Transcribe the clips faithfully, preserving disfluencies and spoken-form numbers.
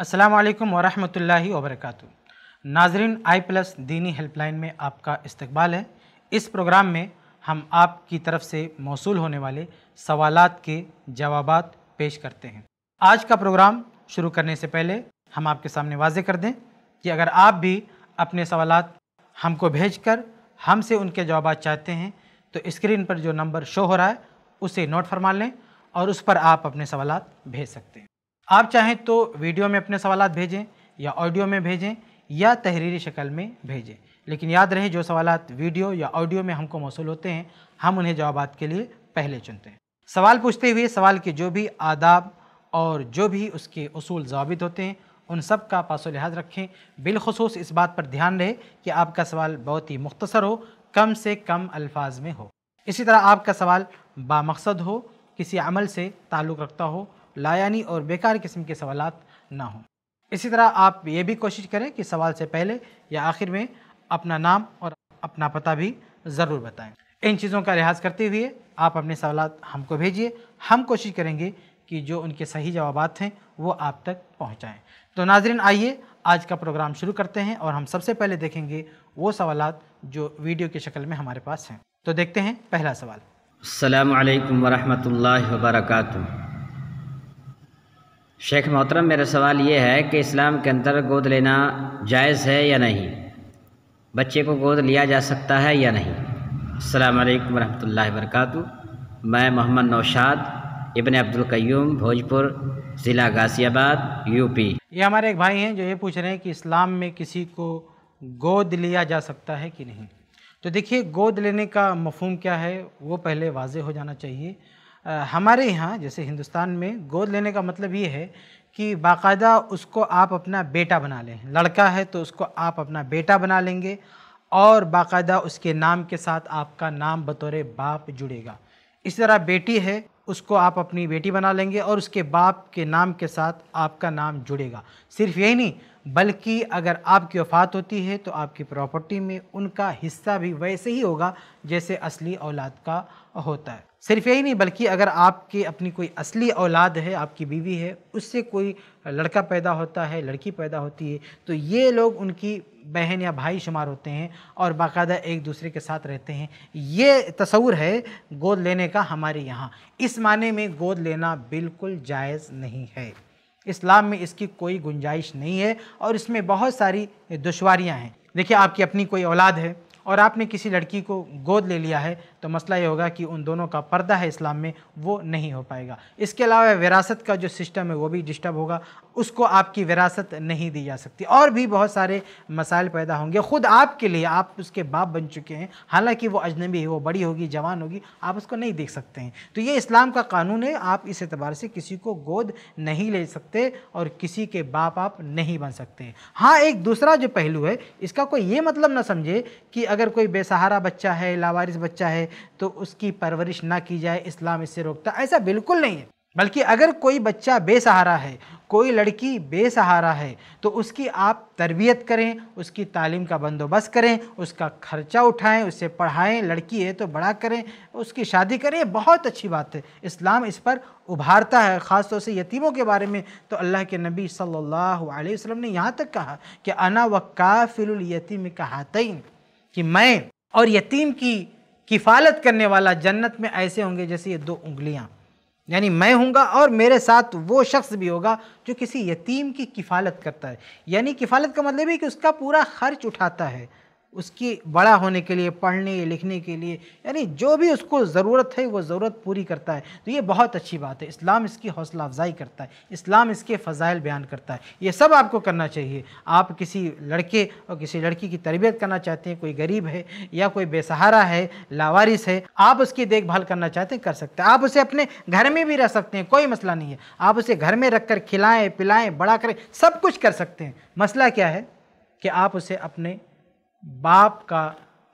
अस्सलामु अलैकुम वरहमतुल्लाहि वबरकातुहू। नाज़रीन आई प्लस दीनी हेल्पलाइन में आपका इस्तकबाल है। इस प्रोग्राम में हम आपकी तरफ से मौसूल होने वाले सवालात के जवाबात पेश करते हैं। आज का प्रोग्राम शुरू करने से पहले हम आपके सामने वाजे कर दें कि अगर आप भी अपने सवालात हमको भेजकर हमसे उनके जवाबात चाहते हैं तो स्क्रीन पर जो नंबर शो हो रहा है उसे नोट फरमा लें और उस पर आप अपने सवालात भेज सकते हैं। आप चाहें तो वीडियो में अपने सवालात भेजें या ऑडियो में भेजें या तहरीरी शक्ल में भेजें, लेकिन याद रहे जो सवालात वीडियो या ऑडियो में हमको मौसूल होते हैं हम उन्हें जवाबात के लिए पहले चुनते हैं। सवाल पूछते हुए सवाल के जो भी आदाब और जो भी उसके उसूल ज़ाबित होते हैं उन सब का पासो लिहाज रखें। बिलखसूस इस बात पर ध्यान रहे कि आपका सवाल बहुत ही मुख्तसर हो, कम से कम अल्फाज में हो। इसी तरह आपका सवाल बामकसद हो, किसी अमल से ताल्लुक़ रखता हो, लायानी और बेकार किस्म के सवालात ना हों। इसी तरह आप ये भी कोशिश करें कि सवाल से पहले या आखिर में अपना नाम और अपना पता भी ज़रूर बताएं। इन चीज़ों का लिहाज करते हुए आप अपने सवालात हमको भेजिए, हम कोशिश करेंगे कि जो उनके सही जवाबात हैं वो आप तक पहुँचाएँ। तो नाज़रीन आइए आज का प्रोग्राम शुरू करते हैं और हम सबसे पहले देखेंगे वो सवालात जो वीडियो की शक्ल में हमारे पास हैं। तो देखते हैं पहला सवाल। अस्सलामु अलैकुम वरहमतुल्लाहि वबरकातुहू। शेख मोहतरम, मेरा सवाल ये है कि इस्लाम के अंदर गोद लेना जायज़ है या नहीं? बच्चे को गोद लिया जा सकता है या नहीं? अस्सलाम वालेकुम रहमतुल्लाहि वबरकातुहू। मैं मोहम्मद नौशाद इब्ने अब्दुल कय्यूम, भोजपुर ज़िला गाजियाबाद, यूपी। ये हमारे एक भाई हैं जो ये पूछ रहे हैं कि इस्लाम में किसी को गोद लिया जा सकता है कि नहीं। तो देखिए, गोद लेने का मफहूम क्या है वो पहले वाज़े हो जाना चाहिए। हमारे यहाँ जैसे हिंदुस्तान में गोद लेने का मतलब ये है कि बाकायदा उसको आप अपना बेटा बना लें। लड़का है तो उसको आप अपना बेटा बना लेंगे और बाकायदा उसके नाम के साथ आपका नाम बतौर बाप जुड़ेगा। इसी तरह बेटी है, उसको आप अपनी बेटी बना लेंगे और उसके बाप के नाम के साथ आपका नाम जुड़ेगा। सिर्फ यही नहीं बल्कि अगर आपकी वफ़ात होती है तो आपकी प्रॉपर्टी में उनका हिस्सा भी वैसे ही होगा जैसे असली औलाद का होता है। सिर्फ यही नहीं बल्कि अगर आपके अपनी कोई असली औलाद है, आपकी बीवी है, उससे कोई लड़का पैदा होता है, लड़की पैदा होती है, तो ये लोग उनकी बहन या भाई शुमार होते हैं और बाकायदा एक दूसरे के साथ रहते हैं। ये तस्वूर है गोद लेने का हमारे यहाँ। इस माने में गोद लेना बिल्कुल जायज़ नहीं है। इस्लाम में इसकी कोई गुंजाइश नहीं है और इसमें बहुत सारी दुश्वारियाँ हैं। देखिए, आपकी अपनी कोई औलाद है और आपने किसी लड़की को गोद ले लिया है तो मसला ये होगा कि उन दोनों का पर्दा है इस्लाम में, वो नहीं हो पाएगा। इसके अलावा विरासत का जो सिस्टम है वो भी डिस्टर्ब होगा, उसको आपकी विरासत नहीं दी जा सकती और भी बहुत सारे मसाइल पैदा होंगे। ख़ुद आपके लिए, आप उसके बाप बन चुके हैं, हालांकि वो अजनबी है, वो बड़ी होगी, जवान होगी, आप उसको नहीं देख सकते हैं। तो ये इस्लाम का कानून है, आप इस एतबार से किसी को गोद नहीं ले सकते और किसी के बाप आप नहीं बन सकते। हाँ, एक दूसरा जो पहलू है इसका कोई ये मतलब ना समझे कि अगर कोई बेसहारा बच्चा है, लावारिस बच्चा है तो उसकी परवरिश ना की जाए, इस्लाम इससे रोकता, ऐसा बिल्कुल नहीं है। बल्कि अगर कोई बच्चा बेसहारा है, कोई लड़की बेसहारा है तो उसकी आप तरबियत करें, उसकी तालीम का बंदोबस्त करें, उसका खर्चा उठाएं, उसे पढ़ाएं। लड़की है तो बड़ा करें, उसकी शादी करें, बहुत अच्छी बात है। इस्लाम इस पर उभारता है। ख़ास तौर से यतीमों के बारे में तो अल्लाह के नबी सल्लल्लाहु अलैहि वसल्लम ने यहाँ तक कहा कि अना वकाफिलुल यतीम कहातैन, कि मैं और यतीम की किफ़ालत करने वाला जन्नत में ऐसे होंगे जैसे ये दो उंगलियां, यानी मैं हूँगा और मेरे साथ वो शख्स भी होगा जो किसी यतीम की किफ़ालत करता है। यानी किफ़ालत का मतलब है कि उसका पूरा खर्च उठाता है, उसकी बड़ा होने के लिए, पढ़ने लिखने के लिए, यानी जो भी उसको ज़रूरत है वो ज़रूरत पूरी करता है। तो ये बहुत अच्छी बात है। इस्लाम इसकी हौसला अफजाई करता है, इस्लाम इसके फ़ज़ाइल बयान करता है। ये सब आपको करना चाहिए। आप किसी लड़के और किसी लड़की की तरबियत करना चाहते हैं, कोई गरीब है या कोई बेसहारा है, लावारिस है, आप उसकी देखभाल करना चाहते हैं, कर सकते हैं। आप उसे अपने घर में भी रह सकते हैं, कोई मसला नहीं है। आप उसे घर में रख कर खिलाएँ, पिलाएँ, बड़ा करें, सब कुछ कर सकते हैं। मसला क्या है कि आप उसे अपने बाप का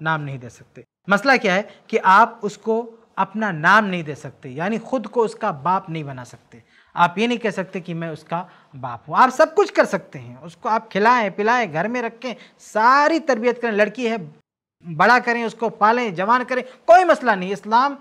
नाम नहीं दे सकते। मसला क्या है कि आप उसको अपना नाम नहीं दे सकते, यानी ख़ुद को उसका बाप नहीं बना सकते। आप ये नहीं कह सकते कि मैं उसका बाप हूँ। आप सब कुछ कर सकते हैं, उसको आप खिलाएं, पिलाएं, घर में रखें, सारी तरबियत करें। लड़की है बड़ा करें, उसको पालें, जवान करें, कोई मसला नहीं। इस्लाम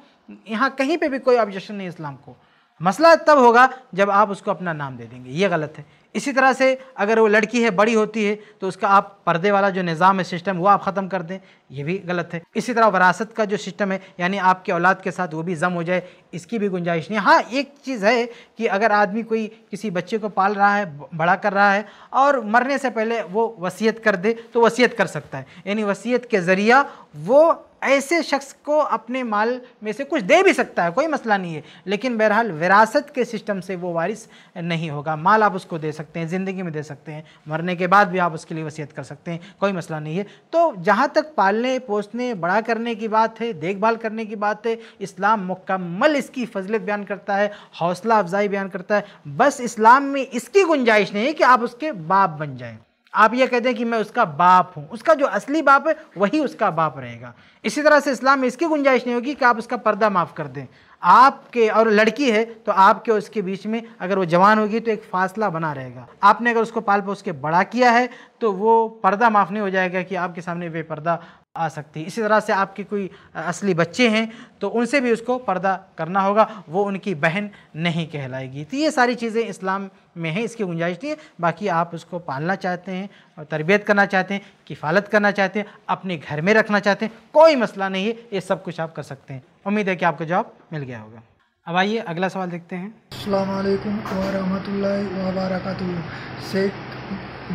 यहाँ कहीं पे भी कोई ऑब्जेक्शन नहीं इस्लाम को। मसला तब होगा जब आप उसको अपना नाम दे देंगे, ये गलत है। इसी तरह से अगर वो लड़की है बड़ी होती है तो उसका आप पर्दे वाला जो निज़ाम है सिस्टम वो आप ख़त्म कर दें, ये भी गलत है। इसी तरह वरासत का जो सिस्टम है यानी आपके औलाद के साथ वो भी जम हो जाए, इसकी भी गुंजाइश नहीं। हाँ, एक चीज़ है कि अगर आदमी कोई किसी बच्चे को पाल रहा है, बड़ा कर रहा है और मरने से पहले वो वसीयत कर दे तो वसीयत कर सकता है, यानी वसीयत के ज़रिया वो ऐसे शख्स को अपने माल में से कुछ दे भी सकता है, कोई मसला नहीं है, लेकिन बहरहाल विरासत के सिस्टम से वो वारिस नहीं होगा। माल आप उसको दे सकते हैं, ज़िंदगी में दे सकते हैं, मरने के बाद भी आप उसके लिए वसीयत कर सकते हैं, कोई मसला नहीं है। तो जहाँ तक पालने पोसने बड़ा करने की बात है, देखभाल करने की बात है, इस्लाम मुकम्मल इसकी फजलत बयान करता है, हौसला अफजाई बयान करता है। बस इस्लाम में इसकी गुंजाइश नहीं है कि आप उसके बाप बन जाएँ, आप ये कहते हैं कि मैं उसका बाप हूँ, उसका जो असली बाप है वही उसका बाप रहेगा। इसी तरह से इस्लाम में इसकी गुंजाइश नहीं होगी कि आप उसका पर्दा माफ़ कर दें। आपके और लड़की है तो आपके उसके बीच में अगर वो जवान होगी तो एक फासला बना रहेगा, आपने अगर उसको पाल पोस के बड़ा किया है तो वो पर्दा माफ़ नहीं हो जाएगा कि आपके सामने वे पर्दा आ सकती है। इसी तरह से आपके कोई असली बच्चे हैं तो उनसे भी उसको पर्दा करना होगा, वो उनकी बहन नहीं कहलाएगी। तो ये सारी चीज़ें इस्लाम में है, इसकी गुंजाइश नहीं है। बाकी आप उसको पालना चाहते हैं और तरबियत करना चाहते हैं, किफ़ालत करना चाहते हैं, अपने घर में रखना चाहते हैं, कोई मसला नहीं है, ये सब कुछ आप कर सकते हैं। उम्मीद है कि आपको जवाब मिल गया होगा। अब आइए अगला सवाल देखते हैं। अस्सलाम वालेकुम व रहमतुल्लाहि व बरकातुहू। शेख,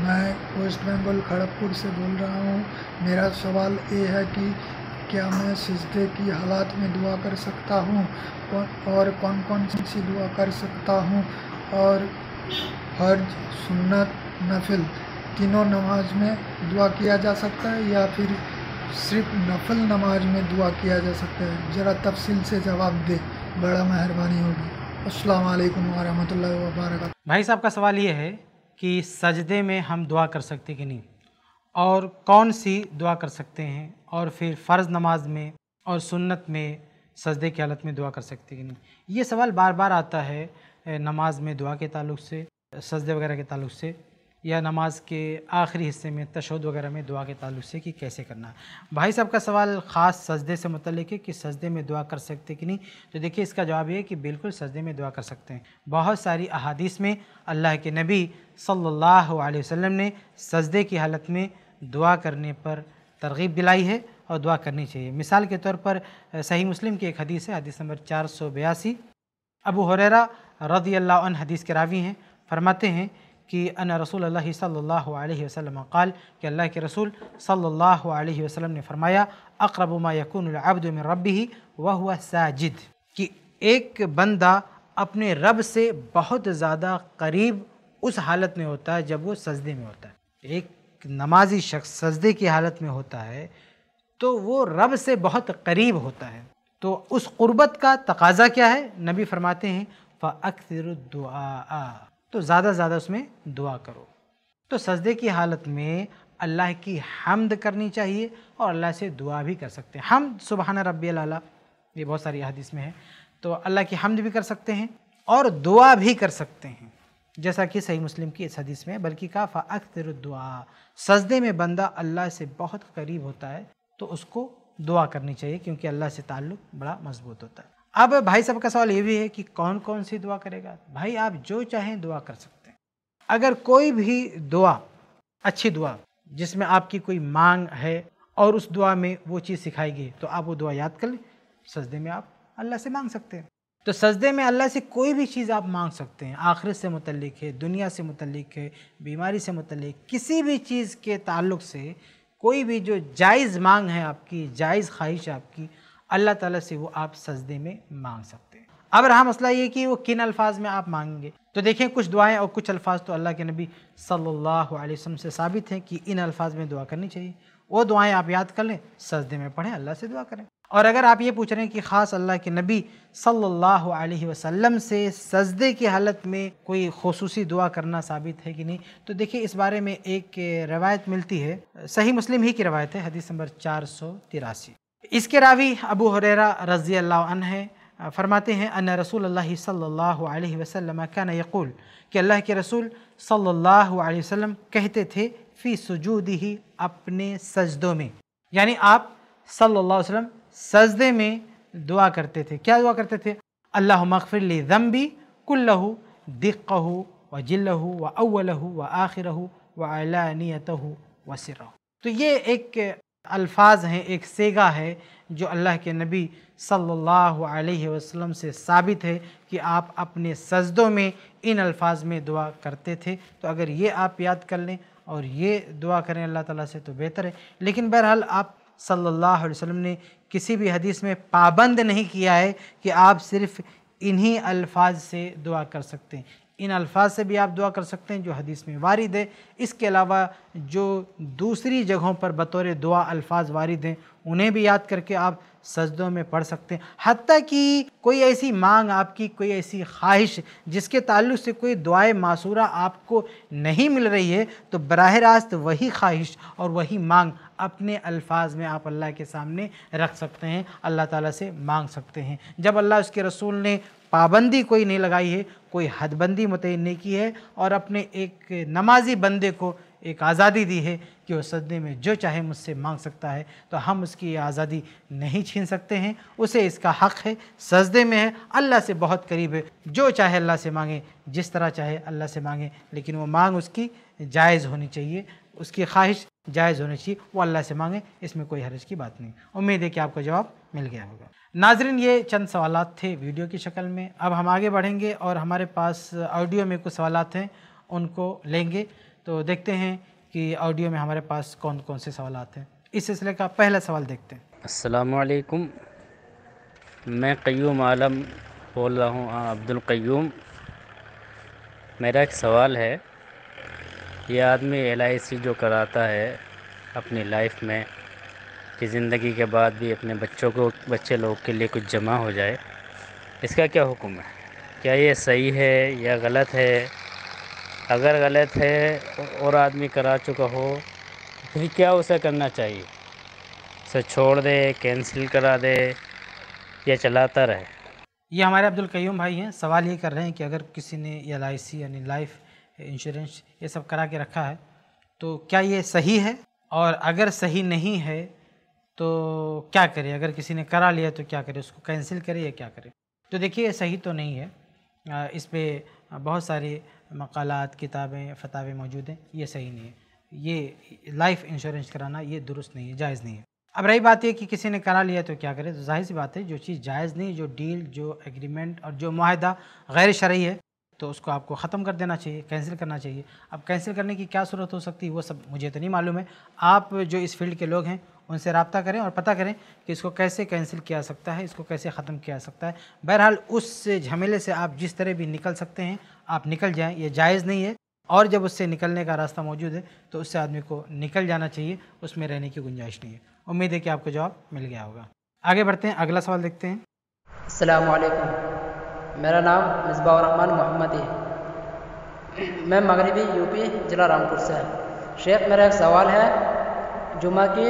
मैं वेस्ट बंगल खड़गपुर से बोल रहा हूँ। मेरा सवाल ये है कि क्या मैं सिजदे की हालात में दुआ कर सकता हूँ और कौन कौन सी दुआ कर सकता हूँ, और हर्ज, सुन्नत, नफिल तीनों नमाज में दुआ किया जा सकता है या फिर सिर्फ नफल नमाज में दुआ किया जा सकता है? ज़रा तफसील से जवाब दे, बड़ा मेहरबानी होगी। अस्सलाम वालेकुम व रहमतुल्लाहि व बरकातहू। भाई साहब का सवाल ये है कि सजदे में हम दुआ कर सकते कि नहीं, और कौन सी दुआ कर सकते हैं, और फिर फ़र्ज़ नमाज में और सुन्नत में सजदे की हालत में दुआ कर सकते कि नहीं। ये सवाल बार बार आता है नमाज में दुआ के ताल्लुक़ से, सजदे वगैरह के ताल्लुक़ से, या नमाज के आखिरी हिस्से में तशहुद वगैरह में दुआ के ताल्लुक़ से कि कैसे करना है। भाई साहब का सवाल ख़ास सजदे से मतलब है कि सजदे में दुआ कर सकते कि नहीं, तो देखिए इसका जवाब ये है कि बिल्कुल सजदे में दुआ कर सकते हैं। बहुत सारी अहादीस में अल्लाह के नबी सल्लल्लाहु अलैहि वसल्लम ने सजदे की हालत में दुआ करने पर तरगीब दिलाई है और दुआ करनी चाहिए। मिसाल के तौर पर सही मुस्लिम की एक हदीस है, हदीस नंबर चार सौ बयासी। अबू हुरैरा रज़ियल्लाहु अन्हु हदीस के रावी हैं, फरमाते हैं कि अन्ना रसूलुल्लाह सल्लल्लाहु अलैहि वसल्लम क़ाल, कि अल्लाह के रसूल सल्लल्लाहु अलैहि वसल्लम ने फरमाया, अक़रबु मा यकूनुल अब्दु मिन रब्बिही व हुवा साजिद, कि एक बंदा अपने रब से बहुत ज़्यादा करीब उस हालत में होता है जब वो सजदे में होता है। एक नमाजी शख्स सजदे की हालत में होता है तो वो रब से बहुत करीब होता है। तो उस क़ुर्बत का तकाजा क्या है, नबी फरमाते हैं फ़अक्सिरु दुआ, तो ज़्यादा ज़्यादा उसमें दुआ करो। तो सजदे की हालत में अल्लाह की हम्द करनी चाहिए और अल्लाह से दुआ भी कर सकते हैं। हम सुबहान रब्बियल आला, ये बहुत सारी हदीस में है, तो अल्लाह की हम्द भी कर सकते हैं और दुआ भी कर सकते हैं, जैसा कि सही मुस्लिम की इस हदीस में है। बल्कि का फ़अक्सिरु दुआ, सजदे में बंदा अल्लाह से बहुत करीब होता है तो उसको दुआ करनी चाहिए, क्योंकि अल्लाह से ताल्लुक़ बड़ा मजबूत होता है। अब भाई साहब का सवाल ये भी है कि कौन कौन सी दुआ करेगा। भाई आप जो चाहें दुआ कर सकते हैं। अगर कोई भी दुआ, अच्छी दुआ जिसमें आपकी कोई मांग है और उस दुआ में वो चीज़ सिखाई गई तो आप वो दुआ याद कर लें। सजदे में आप अल्लाह से मांग सकते हैं, तो सजदे में अल्लाह से कोई भी चीज़ आप मांग सकते हैं। आखिरत से मुतल्लिक़ है, दुनिया से मुतल्लिक़ है, बीमारी से मुतल्लिक़, किसी भी चीज़ के ताल्लुक़ से कोई भी जो जायज़ मांग है आपकी, जायज़ ख्वाहिश आपकी, अल्लाह ताला से वो आप सजदे में मांग सकते हैं। अब रहा मसला ये कि वो किन अल्फाज में आप मांगेंगे, तो देखें कुछ दुआएं और कुछ अल्फाज तो अल्लाह के नबी सल्लल्लाहु अलैहि वसल्लम से साबित हैं कि इन अल्फाज में दुआ करनी चाहिए। वो दुआएं आप याद कर लें, सजदे में पढ़ें, अल्लाह से दुआ करें। और अगर आप ये पूछ रहे हैं कि ख़ास अल्लाह के नबी सल्लल्लाहु अलैहि वसल्लम से सजदे की हालत में कोई खुसूसी दुआ करना साबित है कि नहीं, तो देखिए इस बारे में एक रवायत मिलती है, सही मुस्लिम ही की रवायत है, हदीस नंबर चार सौ तिरासी। इसके रावी अबू हुरैरा रज़ियल्लाहु अन्हु है, फरमाते हैं अन्ना रसूलल्लाह सल्लल्लाहु अलैहि वसल्लम कान यक़ूल, कि अल्लाह के रसूल सल्लल्लाहु अलैहि वसल्लम कहते थे फ़ी सुजूदिही, अपने सजदों में, यानी आप सल्लल्लाहु अलैहि वसल्लम सजदे में दुआ करते थे। क्या दुआ करते थे? अल्लाहुम्मा अग़फिर ली ज़म्बी कुल्लहु दिक्कहु व जिल्लहु व अव्वलहु व आखिरहु व अलानियतहु व सिरहु। तो ये एक अल्फाज हैं, एक सेगा है जो अल्लाह के नबी सल्लल्लाहु अलैहि वसल्लम से साबित है कि आप अपने सजदों में इन अल्फाज में दुआ करते थे। तो अगर ये आप याद कर लें और ये दुआ करें अल्लाह ताला से तो बेहतर है। लेकिन बहरहाल आप सल्लल्लाहु अलैहि वसल्लम ने किसी भी हदीस में पाबंद नहीं किया है कि आप सिर्फ़ इन्हीं अल्फाज से दुआ कर सकते हैं। इन अल्फाज से भी आप दुआ कर सकते हैं जो हदीस में वारिद है। इसके अलावा जो दूसरी जगहों पर बतौर दुआ अल्फाज वारिद हैं उन्हें भी याद करके आप सजदों में पढ़ सकते हैं। हत्ता कि कोई ऐसी मांग आपकी, कोई ऐसी ख्वाहिश जिसके ताल्लुक़ से कोई दुआए मासूरा आपको नहीं मिल रही है, तो बराह रास्त वही ख्वाहिश और वही मांग अपने अल्फाज में आप अल्लाह के सामने रख सकते हैं, अल्लाह ताला से मांग सकते हैं। जब अल्लाह उसके रसूल ने पाबंदी कोई नहीं लगाई है, कोई हदबंदी मुतय्यन नहीं की है और अपने एक नमाजी बंदे को एक आज़ादी दी है कि वह सजदे में जो चाहे मुझसे मांग सकता है, तो हम उसकी ये आज़ादी नहीं छीन सकते हैं। उसे इसका हक़ है, सजदे में है, अल्लाह से बहुत करीब है। जो चाहे अल्लाह से मांगे, जिस तरह चाहे अल्लाह से मांगे, लेकिन वो मांग उसकी जायज़ होनी चाहिए, उसकी ख्वाहिश जायज़ होनी चाहिए, वो अल्लाह से मांगे, इसमें कोई हर्ज की बात नहीं। उम्मीद है कि आपको जवाब मिल गया होगा। नाज़रीन, ये चंद सवालात थे वीडियो की शक्ल में। अब हम आगे बढ़ेंगे और हमारे पास ऑडियो में कुछ सवालात हैं, उनको लेंगे। तो देखते हैं कि ऑडियो में हमारे पास कौन कौन से सवाल आते हैं। इस सिलसिले का पहला सवाल देखते हैं। अस्सलाम वालेकुम, मैं क़य्यूम आलम बोल रहा हूँ, अब्दुल कय्यूम। मेरा एक सवाल है, ये आदमी एल आई सी जो कराता है अपनी लाइफ में कि ज़िंदगी के बाद भी अपने बच्चों को, बच्चे लोग के लिए कुछ जमा हो जाए, इसका क्या हुक्म है? क्या ये सही है या गलत है? अगर गलत है और आदमी करा चुका हो, फिर क्या उसे करना चाहिए? उसे छोड़ दे, कैंसिल करा दे या चलाता रहे? ये हमारे अब्दुल कय्यूम भाई हैं। सवाल ये कर रहे हैं कि अगर किसी ने एल आई सी यानी लाइफ इंश्योरेंस ये सब करा के रखा है, तो क्या ये सही है? और अगर सही नहीं है तो क्या करे? अगर किसी ने करा लिया तो क्या करे, उसको कैंसिल करे या क्या करे? तो देखिए, सही तो नहीं है। इस पर बहुत सारे मक़ालात, किताबें, फतावे मौजूद हैं। ये सही नहीं है, ये लाइफ इंश्योरेंस कराना ये दुरुस्त नहीं है, जायज़ नहीं है। अब रही बात ये कि किसी ने करा लिया तो क्या करे, तो जाहिर सी बात है जो चीज़ जायज़ नहीं, जो डील, जो एग्रीमेंट और जो मुआहदा गैर शरई है, तो उसको आपको ख़त्म कर देना चाहिए, कैंसिल करना चाहिए। अब कैंसिल करने की क्या सूरत हो सकती है, वो सब मुझे तो नहीं मालूम है। आप जो इस फील्ड के लोग हैं उनसे रब्ता करें और पता करें कि इसको कैसे कैंसिल किया सकता है, इसको कैसे ख़त्म किया सकता है। बहरहाल उस झमेले से आप जिस तरह भी निकल सकते हैं आप निकल जाएं, ये जायज़ नहीं है। और जब उससे निकलने का रास्ता मौजूद है तो उससे आदमी को निकल जाना चाहिए, उसमें रहने की गुंजाइश नहीं है। उम्मीद है कि आपको जवाब मिल गया होगा। आगे बढ़ते हैं, अगला सवाल देखते हैं। अस्सलाम वालेकुम, मेरा नाम मिसबा रहमान मुहम्मदी है, मैं मगरिबी यूपी ज़िला रामपुर से है। शेख, मेरा एक सवाल है, जुमा की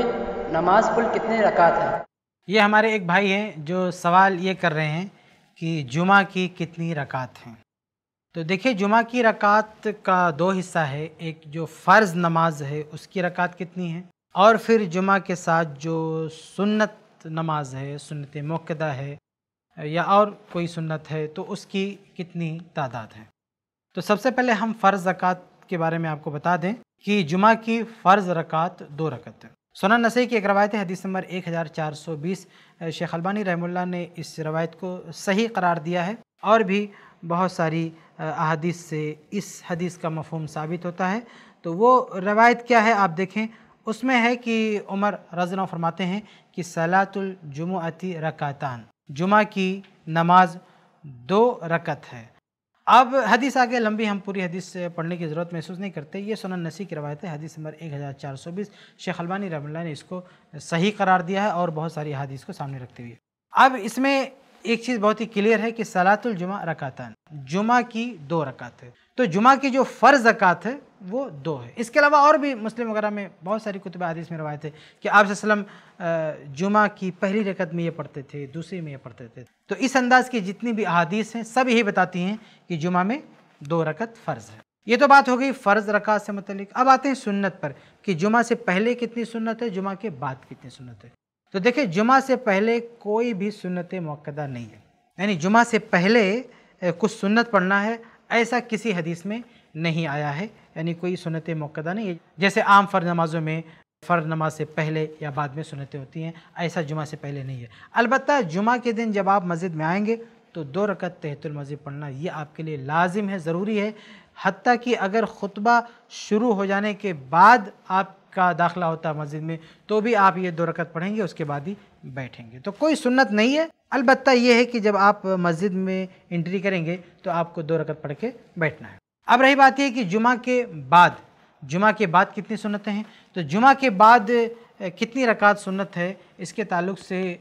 नमाज कुल कितनी रकात है? ये हमारे एक भाई हैं जो सवाल ये कर रहे हैं कि जुमा की कितनी रकात हैं। तो देखिए, जुमा की रकात का दो हिस्सा है, एक जो फ़र्ज़ नमाज है उसकी रकात कितनी है, और फिर जुमा के साथ जो सुन्नत नमाज है, सुन्नत मुक्कदा है या और कोई सुन्नत है, तो उसकी कितनी तादाद है। तो सबसे पहले हम फ़र्ज़ रकात के बारे में आपको बता दें कि जुमा की फ़र्ज़ रकात दो रकात है। सुनन नसई की एक रवायत है, हदीस नंबर एक हज़ार चार सौ बीस। शेख अलबानी रहमुल्लाह ने इस रवायत को सही करार दिया है और भी बहुत सारी अहादीस से इस हदीस का मफहूम साबित होता है। तो वो रवायत क्या है आप देखें, उसमें है कि उमर रज़ियल्लाहु अन्हु फरमाते हैं कि सलातुल जुमुअती रकातान, जुमा की नमाज दो रकत है। अब हदीस आगे लंबी, हम पूरी हदीस पढ़ने की ज़रूरत महसूस नहीं करते। ये सुनन नसी की रवायत है, हदीस नंबर एक हज़ार चार सौ बीस। शेख अलबानी रहमतुल्लाह ने इसको सही करार दिया है और बहुत सारी हदीस को सामने रखते हुए। अब इसमें एक चीज़ बहुत ही क्लियर है कि सलातुल जुमा रकातान, जुमा की दो रकात है। तो जुमा की जो फ़र्ज़ रकात है वो दो है। इसके अलावा और भी मुस्लिम वगैरह में बहुत सारी कुतुब हदीस में रवायत है कि आप सल्लम जुमा की पहली रकत में ये पढ़ते थे, दूसरी में ये पढ़ते थे। तो इस अंदाज़ की जितनी भी अहादीस हैं सब यही बताती हैं कि जुमा में दो रकत फ़र्ज़ है। ये तो बात हो गई फ़र्ज़ रकात से मुतलिक। अब आते हैं सुन्नत पर कि जुमा से पहले कितनी सुन्नत है, जुमा के बाद कितनी सुन्नत है। तो देखिए, जुमा से पहले कोई भी सुन्नत मुअक्कदा नहीं है, यानी जुमा से पहले कुछ सुन्नत पढ़ना है, ऐसा किसी हदीस में नहीं आया है, यानी कोई सुन्नत मुक्कदा नहीं है। जैसे आम फ़र्ज नमाज़ों में फ़र्ज नमाज से पहले या बाद में सुन्नतें होती हैं, ऐसा जुमा से पहले नहीं है। अलबत्ता जुमा के दिन जब आप मस्जिद में आएंगे तो दो रकत तहतुल मस्जिद पढ़ना ये आपके लिए लाजिम है, ज़रूरी है। हत्ता कि अगर खुतबा शुरू हो जाने के बाद आपका दाखिला होता है मस्जिद में तो भी आप ये दो रकत पढ़ेंगे, उसके बाद ही बैठेंगे। तो कोई सुन्नत नहीं है। अलबत्ता ये है कि जब आप मस्जिद में एंट्री करेंगे तो आपको दो रकत पढ़ के बैठना है। अब रही बात यह कि जुमा के बाद जुमा के बाद कितनी सुन्नतें हैं, तो जुमा के बाद कितनी रकात सुन्नत है, इसके ताल्लुक से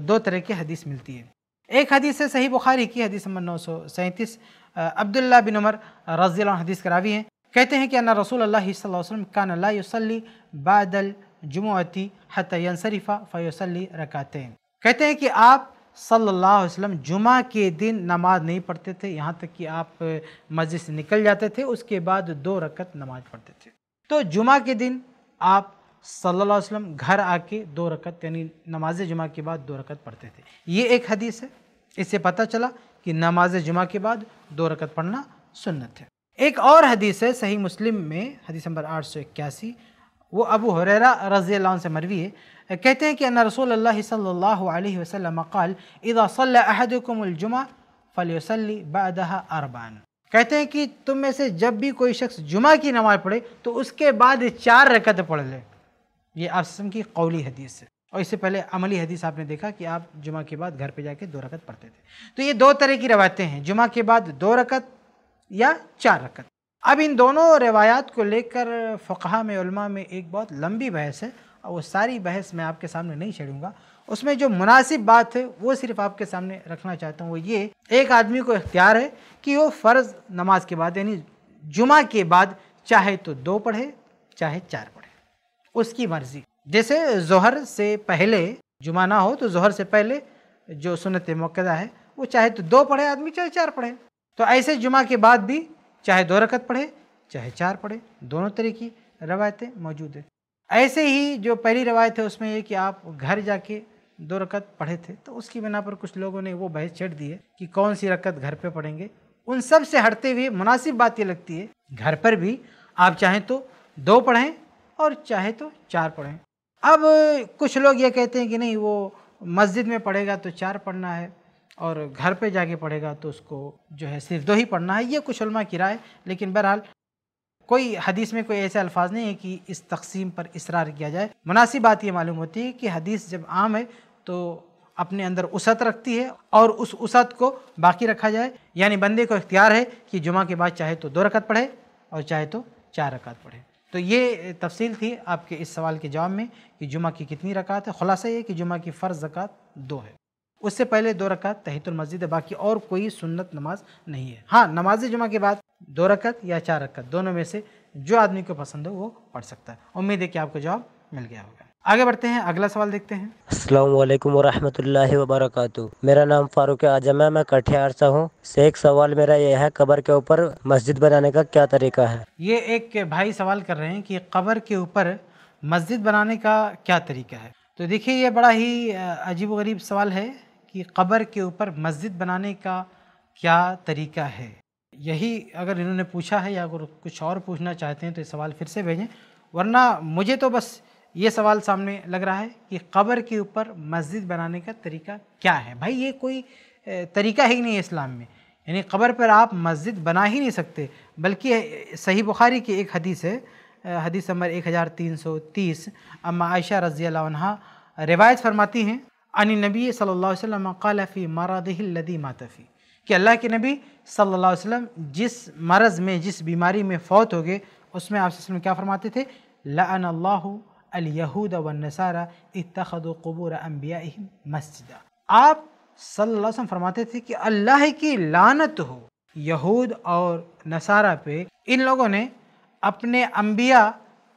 दो तरह की हदीस मिलती है। एक हदीस है सही बुखारी की हदीस नंबर नौ सौ सैंतीस, अब्दुल्ला बिन उमर रज़ी अल्लाह हदीस करावी है। कहते हैं कि अन्ना रसूल अल्लाह सल्लल्लाहु अलैहि वसल्लम कान ला युसल्ली बादल जुमुअती हत्ता यंसरिफा फयुसल्ली रकातैन। कहते हैं कि आप सल्लल्लाहु अलैहि वसल्लम जुमा के दिन नमाज नहीं पढ़ते थे, यहाँ तक कि आप मस्जिद से निकल जाते थे, उसके बाद दो रकत नमाज पढ़ते थे। तो जुमा के दिन आप सल्लल्लाहु अलैहि वसल्लम घर आके दो रकत यानी नमाज जुमा के बाद दो रकत पढ़ते थे। ये एक हदीस है। इससे पता चला कि नमाज जुमा के बाद दो रकत पढ़ना सुन्नत है। एक और हदीस है सही मुस्लिम में हदीस नंबर आठ सौ इक्यासी, वो अबू हुरैरा रज़ी अल्लाह से मरवी है। कहते हैं कि अन्ना रसूल अल्लाह सल्लल्लाहु अलैहि वसल्लम क़ाल इज़ा सल्ला अहदुकुमुल जुमा फलयुसल्ली बादहा अरबान। कहते हैं कि तुम में से जब भी कोई शख्स जुमा की नमाज पढ़े तो उसके बाद चार रकत पढ़ ले। ये आप की कौली हदीस है, और इससे पहले अमली हदीस आपने देखा कि आप जुमा के बाद घर पे जाके दो रकत पढ़ते थे। तो ये दो तरह की रवायतें हैं, जुमा के बाद दो रकत या चार रकत। अब इन दोनों रिवायात को लेकर फ़ुक़हा में उलमा में एक बहुत लंबी बहस है, और वो सारी बहस मैं आपके सामने नहीं छेड़ूंगा। उसमें जो मुनासिब बात है वो सिर्फ आपके सामने रखना चाहता हूँ, वो ये एक आदमी को इख्तियार है कि वो फ़र्ज़ नमाज के बाद यानी जुमा के बाद चाहे तो दो पढ़े चाहे चार पढ़े, उसकी मर्ज़ी। जैसे ज़ोहर से पहले जुमा ना हो तो ज़ोहर से पहले जो सुन्नत मुक्कदा है वो चाहे तो दो पढ़े आदमी चाहे चार पढ़े। तो ऐसे जुमा के बाद भी चाहे दो रकत पढ़े चाहे चार पढ़े, दोनों तरह की रवायतें मौजूद हैं। ऐसे ही जो पहली रवायत है उसमें ये कि आप घर जाके दो रकत पढ़े थे, तो उसकी बिना पर कुछ लोगों ने वो बहस छेड़ दी है कि कौन सी रकत घर पर पढ़ेंगे। उन सब से हटते हुए मुनासिब बात ये लगती है घर पर भी आप चाहें तो दो पढ़ें और चाहे तो चार पढ़ें। अब कुछ लोग ये कहते हैं कि नहीं, वो मस्जिद में पढ़ेगा तो चार पढ़ना है और घर पे जाके पढ़ेगा तो उसको जो है सिर्फ दो ही पढ़ना है। ये कुछ उलमा की राय, लेकिन बहरहाल कोई हदीस में कोई ऐसे अल्फाज नहीं है कि इस तकसीम पर इसरार किया जाए। मुनासिब बात ये मालूम होती है कि हदीस जब आम है तो अपने अंदर उसत रखती है और उस उसत को बाकी रखा जाए, यानी बंदे को इख्तियार है कि जुमा के बाद चाहे तो दो रकत पढ़े और चाहे तो चार रकत पढ़े। तो ये तफसील थी आपके इस सवाल के जवाब में कि जुमा की कितनी रकात है। खुलासा ये कि जुमा की फ़र्ज़ रकात दो है, उससे पहले दो रकात तहतुल मस्जिद है, बाकी और कोई सुन्नत नमाज नहीं है। हाँ, नमाज जुमा के बाद दो रकात या चार रकात, दोनों में से जो आदमी को पसंद हो वो पढ़ सकता है। उम्मीद है कि आपको जवाब मिल गया होगा। आगे बढ़ते हैं, अगला सवाल देखते हैं। अस्सलाम वालेकुम वरहमतुल्लाहि वबरकातु। मेरा नाम फारूक आजम है, मैं कटिहार से हूँ। एक सवाल मेरा यह है, कब्र के ऊपर मस्जिद बनाने का क्या तरीका है? ये एक भाई सवाल कर रहे हैं कि कब्र के ऊपर मस्जिद बनाने का क्या तरीका है। तो देखिए, ये बड़ा ही अजीब गरीब सवाल है कि कब्र के ऊपर मस्जिद बनाने का क्या तरीका है। यही अगर इन्होंने पूछा है या अगर कुछ और पूछना चाहते हैं तो ये सवाल फिर से भेजें, वरना मुझे तो बस ये सवाल सामने लग रहा है कि कब्र के ऊपर मस्जिद बनाने का तरीका क्या है। भाई, ये कोई तरीका ही नहीं है इस्लाम में, यानी कब्र पर आप मस्जिद बना ही नहीं सकते। बल्कि सही बुखारी की एक हदीस है, हदीस नंबर एक हज़ार तीन सौ तीस, अम्मा आयशा रज़ी अल्लाह अन्हा रिवायत फरमाती हैं अन नबी सल्लल्लाहु अलैहि वसल्लम क़ाल फ़ी मरदिही लदी मातफ़ी, कि अल्लाह के नबी सल्लल्लाहु अलैहि वसल्लम जिस मरज़ में जिस बीमारी में फ़ौत हो गए उसमें आप क्या फरमाते थे, लअन अल्लाहु अल यहूद वन्नसारा इत्तखदू क़ुबूर अंबियाइहिम मस्जिदा। आप सल्लल्लाहु अलैहि वसल्लम फरमाते थे कि अल्लाह की लानत हो यहूद और नसारा पे, इन लोगों ने अपने अंबिया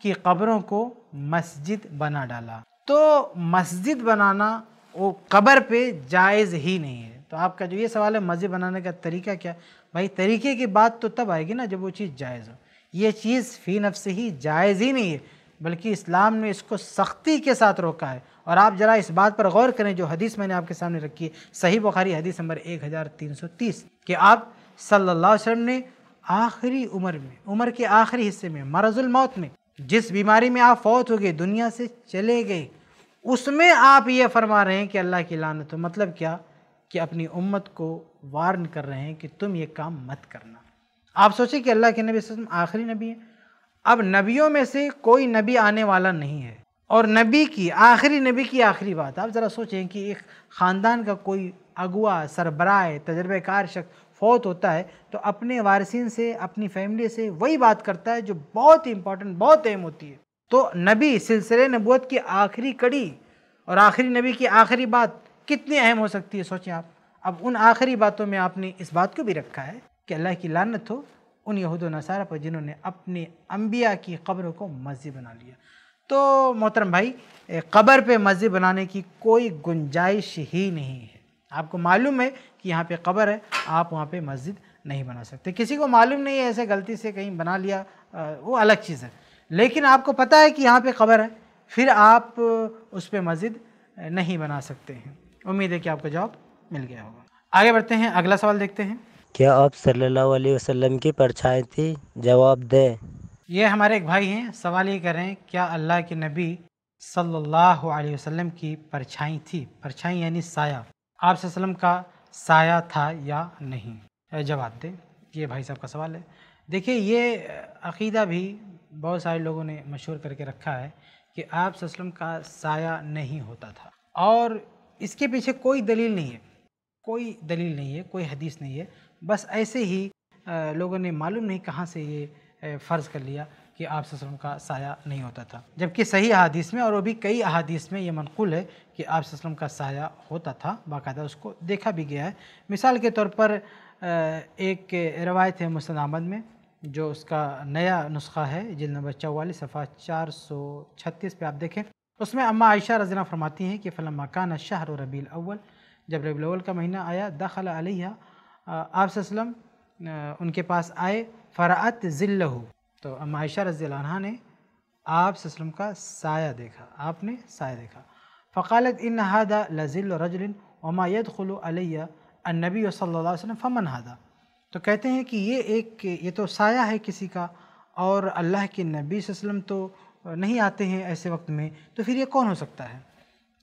की कब्रों को मस्जिद बना डाला। तो मस्जिद बनाना वो कब्र पे जायज़ ही नहीं है। तो आपका जो ये सवाल है मस्जिद बनाने का तरीका क्या, भाई तरीके की बात तो तब आएगी ना जब वो चीज़ जायज़ हो। ये चीज़ फ़ी नफ्स ही जायज़ ही नहीं है, बल्कि इस्लाम ने इसको सख्ती के साथ रोका है। और आप ज़रा इस बात पर गौर करें जो हदीस मैंने आपके सामने रखी है, सही बुखारी हदीस नंबर एक हज़ार तीन सौ तीस, कि आप सल्लल्लाहु अलैहि वसल्लम ने आखिरी उम्र में, उम्र के आखिरी हिस्से में, मरजुल मौत में, जिस बीमारी में आप फौत हो गए, दुनिया से चले गए, उसमें आप ये फरमा रहे हैं कि अल्लाह की लानत हो। मतलब क्या कि अपनी उम्मत को वार्न कर रहे हैं कि तुम ये काम मत करना। आप सोचें कि अल्लाह के नबी वसल्लम आखिरी नबी हैं। अब नबियों में से कोई नबी आने वाला नहीं है और नबी की आखिरी नबी की आखिरी बात। आप ज़रा सोचें कि एक ख़ानदान का कोई अगुआ, सरबराह, तजर्बेकार शख्स फौत होता है तो अपने वारिसिन से, अपनी फैमिली से वही बात करता है जो बहुत इंपॉर्टेंट, बहुत अहम होती है। तो नबी सिलसिले नबूवत की आखिरी कड़ी और आखिरी नबी की आखिरी बात कितनी अहम हो सकती है, सोचें आप। अब उन आखिरी बातों में आपने इस बात को भी रखा है कि अल्लाह की लानत हो उन यहूद नसारा पर जिन्होंने अपने अम्बिया की क़ब्रों को मस्जिद बना लिया। तो मोहतरम भाई, क़ब्र पे मस्जिद बनाने की कोई गुंजाइश ही नहीं है। आपको मालूम है कि यहाँ पे क़ब्र है, आप वहाँ पे मस्जिद नहीं बना सकते। किसी को मालूम नहीं है, ऐसे गलती से कहीं बना लिया, वो अलग चीज़ है। लेकिन आपको पता है कि यहाँ पे क़ब्र है, फिर आप उस पर मस्जिद नहीं बना सकते हैं। उम्मीद है कि आपको जवाब मिल गया होगा। आगे बढ़ते हैं, अगला सवाल देखते हैं। क्या आप सल्लल्लाहु अलैहि वसल्लम की परछाई थी? जवाब दें। ये हमारे एक भाई हैं, सवाल ये कर रहे हैं क्या अल्लाह के नबी सल्लल्लाहु अलैहि वसल्लम की परछाई थी? परछाई यानी साया, आप सल्लम का साया था या नहीं? जवाब दें। ये भाई साहब का सवाल है। देखिए, ये अक़ीदा भी बहुत सारे लोगों ने मशहूर करके रखा है कि आप सल्लम का साया नहीं होता था, और इसके पीछे कोई दलील नहीं है, कोई दलील नहीं है, कोई हदीस नहीं है। बस ऐसे ही लोगों ने मालूम नहीं कहाँ से ये फ़र्ज़ कर लिया कि आप सल्लम का साया नहीं होता था, जबकि सही अहादीस में और वो भी कई अहादीस में ये मनक़ूल है कि आप सल्लम का साया होता था, बाकायदा उसको देखा भी गया है। मिसाल के तौर पर एक रवायत है मुस्तनद अहमद में, जो उसका नया नुस्खा है, जिल्द नंबर चौवालीस सफ़ा चार सौ छत्तीस पर आप देखें, उसमें अम्मा आयशा रज़ी अल्लाह फरमाती हैं कि फ़लम्मा कान शहर रबील अव्वल, जब रबील अव्वल का महीना आया, दखल अलैहा, आप सल्लम उनके पास आए, फ़रात ज़िल्लहु, तो अम्मा आयशा रज़ियल्लाहु अन्हा ने आप सल्लम का साया देखा, आपने साया देखा। फ़क़ालत इन हादा लज़िल्लु रजुलिन वमा यदख़ुलु अलैया अन्नबी सल्लल्लाहु अलैहि वसल्लम फ़मन हादा, तो कहते हैं कि ये एक, ये तो साया है किसी का और अल्लाह के नबी सल्लम तो नहीं आते हैं ऐसे वक्त में, तो फिर ये कौन हो सकता है?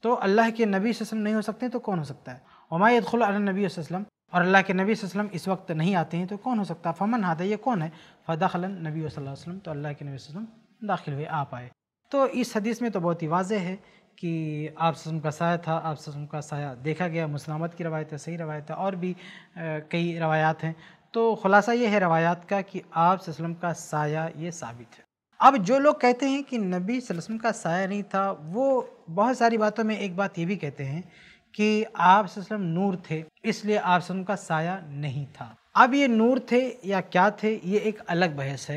तो अल्लाह के नबी सल्लम नहीं हो सकते तो कौन हो सकता है? वमा यदख़ुलु अलन्नबी सल्लम, और अल्लाह के नबी सल्लम इस वक्त नहीं आते हैं तो कौन हो सकता है? फ़मन हादा, ये कौन है? फ़दख़लन नबी सल्लल्लाहु अलैहि वसल्लम, तो अल्लाह के नबी सल्लम दाखिल हुए, आप आए। तो इस हदीस में तो बहुत ही वाज़ेह है कि आप सल्लम का साया था, आप सल्लम का साया देखा गया। मुस्लिम की रवायत है, सही रवायत है, और भी कई रवायात हैं। तो ख़ुलासा ये है रवायात का कि आप सल्लम का साया ये साबित है। अब जो लोग कहते हैं कि नबी सल्लम का साया नहीं था, वो बहुत सारी बातों में एक बात ये भी कहते हैं कि आप सल्लम नूर थे इसलिए आप सल्लम का साया नहीं था। अब ये नूर थे या क्या थे, ये एक अलग बहस है।